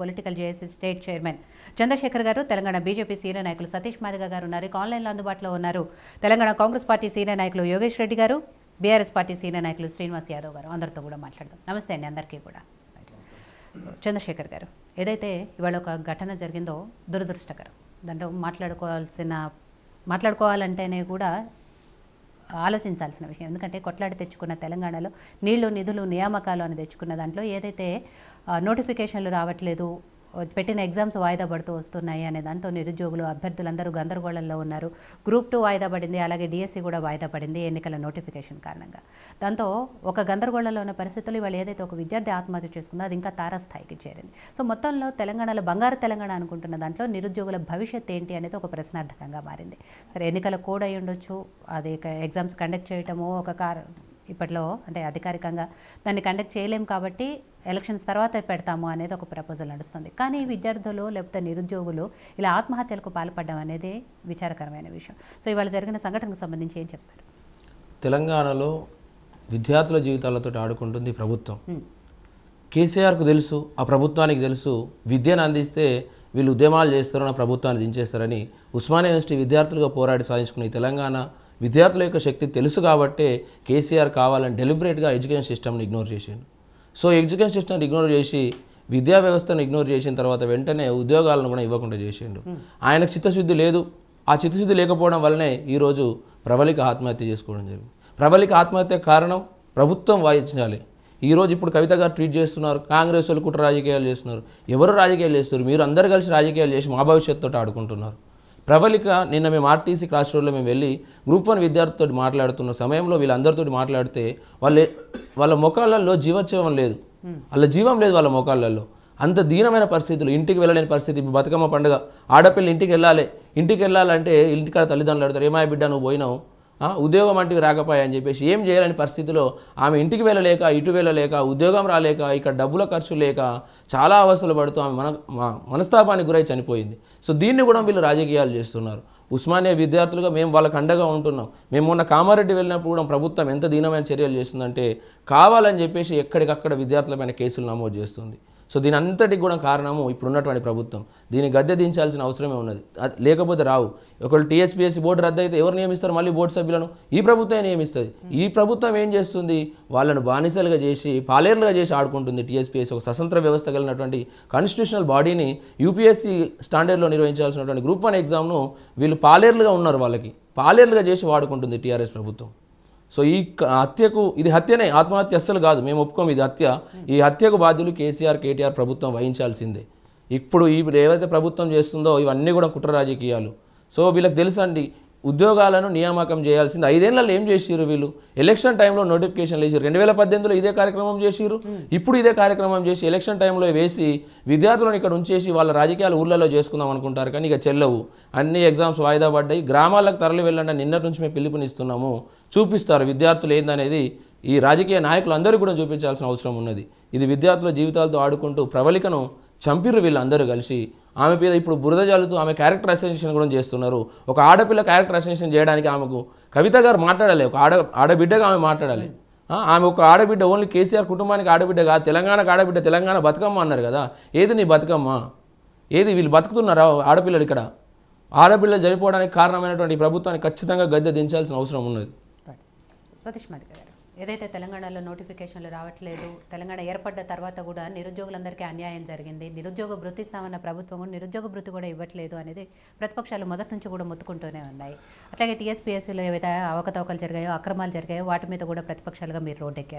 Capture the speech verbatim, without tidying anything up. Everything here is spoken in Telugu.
Political JAC state chairman Chandrashekar గారు తెలంగాణ బీజేపీ సీనియర్ నాయకులు సతీష్ మాదిగ గారు ఉన్నారు. ఆన్లైన్లో అందుబాటులో ఉన్నారు. తెలంగాణ కాంగ్రెస్ పార్టీ సీనియర్ నాయకులు యోగేష్ రెడ్డి గారు, బీఆర్ఎస్ పార్టీ సీనియర్ నాయకులు శ్రీనివాస్ యాదవ్ గారు, అందరితో కూడా మాట్లాడదాం. నమస్తే అండి అందరికీ కూడా. చంద్రశేఖర్ గారు, ఏదైతే ఇవాళ ఒక ఘటన జరిగిందో దురదృష్టకరం. దాంట్లో మాట్లాడుకోవాల్సిన మాట్లాడుకోవాలంటేనే కూడా ఆలోచించాల్సిన విషయం. ఎందుకంటే కొట్లాడి తెచ్చుకున్న తెలంగాణలో నీళ్లు, నిధులు, నియామకాలు అని తెచ్చుకున్న దాంట్లో ఏదైతే నోటిఫికేషన్లు రావట్లేదు, పెట్టిన ఎగ్జామ్స్ వాయిదా పడుతూ వస్తున్నాయి అనే దాంతో నిరుద్యోగులు, అభ్యర్థులందరూ గందరగోళంలో ఉన్నారు. గ్రూప్ టూ వాయిదా పడింది, అలాగే డిఎస్సి కూడా వాయిదా పడింది ఎన్నికల నోటిఫికేషన్ కారణంగా. దాంతో ఒక గందరగోళంలో ఉన్న పరిస్థితులు ఇవాళ ఏదైతే ఒక విద్యార్థి ఆత్మహత్య చేసుకుందో అది ఇంకా తారాస్థాయికి చేరింది. సో మొత్తంలో తెలంగాణలో బంగారు తెలంగాణ అనుకుంటున్న దాంట్లో నిరుద్యోగుల భవిష్యత్ ఏంటి అనేది ఒక ప్రశ్నార్థకంగా మారింది. సరే, ఎన్నికల కోడ్ అయి ఉండొచ్చు, అది ఎగ్జామ్స్ కండక్ట్ చేయటము ఒక కార్ ఇప్పట్లో అంటే అధికారికంగా దాన్ని కండక్ట్ చేయలేము కాబట్టి ఎలక్షన్స్ తర్వాత పెడతాము అనేది ఒక ప్రపోజల్ నడుస్తుంది. కానీ విద్యార్థులు లేకపోతే నిరుద్యోగులు ఇలా ఆత్మహత్యలకు పాల్పడడం అనేది విచారకరమైన విషయం. సో ఇవాళ జరిగిన సంఘటనకు సంబంధించి ఏం చెప్తారు? తెలంగాణలో విద్యార్థుల జీవితాలతో ఆడుకుంటుంది ప్రభుత్వం. కేసీఆర్కు తెలుసు, ఆ ప్రభుత్వానికి తెలుసు విద్యను అందిస్తే వీళ్ళు ఉద్యమాలు చేస్తారని, ప్రభుత్వాన్ని దించేస్తారని. ఉస్మానియా యూనివర్సిటీ విద్యార్థులుగా పోరాడి సాధించుకునే తెలంగాణ విద్యార్థుల యొక్క శక్తి తెలుసు కాబట్టే కేసీఆర్ కావాలని డెలిబరేట్గా ఎడ్యుకేషన్ సిస్టమ్ని ఇగ్నోర్ చేశారు. సో ఎడ్యుకేషన్ సిస్టమ్ని ఇగ్నోర్ చేసి విద్యా వ్యవస్థను ఇగ్నోర్ చేసిన తర్వాత వెంటనే ఉద్యోగాలను కూడా ఇవ్వకుండా చేసిండు. ఆయనకు చిత్తశుద్ధి లేదు. ఆ చిత్తశుద్ధి లేకపోవడం వల్లనే ఈరోజు ప్రబలిక ఆత్మహత్య చేసుకోవడం జరిగింది. ప్రబలిక ఆత్మహత్య కారణం ప్రభుత్వం వాయించాలి. ఈరోజు ఇప్పుడు కవిత గారు ట్వీట్ చేస్తున్నారు, కాంగ్రెస్ వాళ్ళు కుట్ర రాజకీయాలు చేస్తున్నారు. ఎవరు రాజకీయాలు చేస్తున్నారు? మీరు అందరు కలిసి రాజకీయాలు చేసి మా భవిష్యత్తుతో ఆడుకుంటున్నారు. ప్రబలిక నిన్న మేము ఆర్టీసీ క్లాస్ రోడ్లో మేము వెళ్ళి గ్రూప్ వన్ విద్యార్థితో మాట్లాడుతున్న సమయంలో వీళ్ళందరితో మాట్లాడితే వాళ్ళ వాళ్ళ ముఖాలలో జీవోత్సవం లేదు, వాళ్ళ జీవం లేదు, వాళ్ళ ముఖాలలో అంత దీనమైన పరిస్థితులు. ఇంటికి వెళ్ళలేని పరిస్థితి. బతుకమ్మ పండుగ, ఆడపిల్ల ఇంటికి వెళ్ళాలి, ఇంటికి వెళ్ళాలంటే ఇంటికాడ తల్లిదండ్రులు అడుగుతారు, ఏమాయ బిడ్డ నువ్వు పోయినావు, ఉద్యోగం అంటే రాకపోయా అని చెప్పేసి ఏం చేయాలని పరిస్థితిలో ఆమె ఇంటికి వెళ్ళలేక, ఇటు వెళ్ళలేక, ఉద్యోగం రాలేక, ఇక్కడ డబ్బుల ఖర్చు లేక చాలా అవస్థలు పడుతూ ఆమె మన మనస్తాపానికి గురై చనిపోయింది. సో దీన్ని కూడా వీళ్ళు రాజకీయాలు చేస్తున్నారు. ఉస్మానియా విద్యార్థులుగా మేము వాళ్ళకు అండగా ఉంటున్నాం. మేము మొన్న కామారెడ్డి వెళ్ళినప్పుడు కూడా ప్రభుత్వం ఎంత దీనమైన చర్యలు చేస్తుందంటే కావాలని చెప్పేసి ఎక్కడికక్కడ విద్యార్థులపైన కేసులు నమోదు చేస్తుంది. సో దీని అంతటికి కూడా కారణము ఇప్పుడున్నటువంటి ప్రభుత్వం. దీన్ని గద్దె దించాల్సిన అవసరమే ఉన్నది, లేకపోతే రావు. ఒకళ్ళు టీఎస్పీఎస్సీ బోర్డు రద్దు అయితే ఎవరు నియమిస్తారు మళ్ళీ బోర్డు సభ్యులను? ఈ ప్రభుత్వం నియమిస్తుంది. ఈ ప్రభుత్వం ఏం చేస్తుంది? వాళ్ళను బానిసలుగా చేసి, పాలేర్లుగా చేసి ఆడుకుంటుంది. టీఎస్పీఎస్సీ ఒక స్వతంత్ర వ్యవస్థ కలిగినటువంటి కాన్స్టిట్యూషనల్ బాడీని యూపీఎస్సీ స్టాండర్డ్లో నిర్వహించాల్సినటువంటి గ్రూప్ వన్ ఎగ్జామ్ను వీళ్ళు పాలేర్లుగా ఉన్నారు, వాళ్ళకి పాలేర్లుగా చేసి వాడుకుంటుంది టీఆర్ఎస్ ప్రభుత్వం. సో ఈ హత్యకు, ఇది హత్యనే, ఆత్మహత్య అస్సలు కాదు, మేము ఒప్పుకోము, ఇది హత్య. ఈ హత్యకు బాధ్యులు కేసీఆర్, కేటీఆర్ ప్రభుత్వం వహించాల్సిందే. ఇప్పుడు ఈ ఏవైతే ప్రభుత్వం చేస్తుందో ఇవన్నీ కూడా కుట్ర రాజకీయాలు. సో వీళ్ళకి తెలుసండి, ఉద్యోగాలను నియామకం చేయాల్సింది. ఐదేళ్లలో ఏం చేసిరు వీళ్ళు? ఎలక్షన్ టైంలో నోటిఫికేషన్లు వేసారు. రెండు వేల పద్దెనిమిదిలో ఇదే కార్యక్రమం చేసిరు, ఇప్పుడు ఇదే కార్యక్రమం చేసి ఎలక్షన్ టైంలో వేసి విద్యార్థులను ఇక్కడ ఉంచేసి వాళ్ళ రాజకీయాలు ఊళ్ళలో చేసుకుందాం అనుకుంటారు. కానీ ఇక చెల్లవు, అన్ని ఎగ్జామ్స్ వాయిదా పడ్డాయి. గ్రామాలకు తరలి వెళ్ళండి, నిన్నటి నుంచి మేము పిలుపునిస్తున్నాము, చూపిస్తారు విద్యార్థులు ఏందనేది. ఈ రాజకీయ నాయకులందరూ కూడా చూపించాల్సిన అవసరం ఉన్నది. ఇది విద్యార్థుల జీవితాలతో ఆడుకుంటూ ప్రబలికను చంపిరు వీళ్ళందరూ కలిసి. ఆమె మీద ఇప్పుడు బురద జాలుతూ ఆమె క్యారెక్టర్ అసోసియేషన్ కూడా చేస్తున్నారు. ఒక ఆడపిల్ల క్యారెక్టర్ అసోసియేషన్ చేయడానికి ఆమెకు కవిత గారు మాట్లాడాలి, ఒక ఆడ ఆడబిడ్డగా ఆమె మాట్లాడాలి. ఆమె ఒక ఆడబిడ్డ, ఓన్లీ కేసీఆర్ కుటుంబానికి ఆడబిడ్డ కాదు, తెలంగాణకు ఆడబిడ్డ. తెలంగాణ బతుకమ్మ అన్నారు కదా, ఏది నీ బతుకమ్మ? ఏది వీళ్ళు బతుకుతున్నారా ఆడపిల్లలు? ఇక్కడ ఆడపిల్లలు చనిపోవడానికి కారణమైనటువంటి ప్రభుత్వాన్ని ఖచ్చితంగా గద్దె దించాల్సిన అవసరం ఉన్నది. సతీష్ మాదిగ గారు, ఏదైతే తెలంగాణలో నోటిఫికేషన్లు రావట్లేదు, తెలంగాణ ఏర్పడ్డ తర్వాత కూడా నిరుద్యోగులందరికీ అన్యాయం జరిగింది, నిరుద్యోగ భృతి ఇస్తామన్న ప్రభుత్వం నిరుద్యోగ భృతి కూడా ఇవ్వట్లేదు అనేది ప్రతిపక్షాలు మొదటి నుంచి కూడా మొత్తుకుంటూనే ఉన్నాయి. అట్లాగే టీఎస్పీఎస్సీలో ఏవైతే అవకతవకలు జరిగాయో, అక్రమాలు జరిగాయో వాటి మీద కూడా ప్రతిపక్షాలుగా మీరు రోడ్డెక్కారు.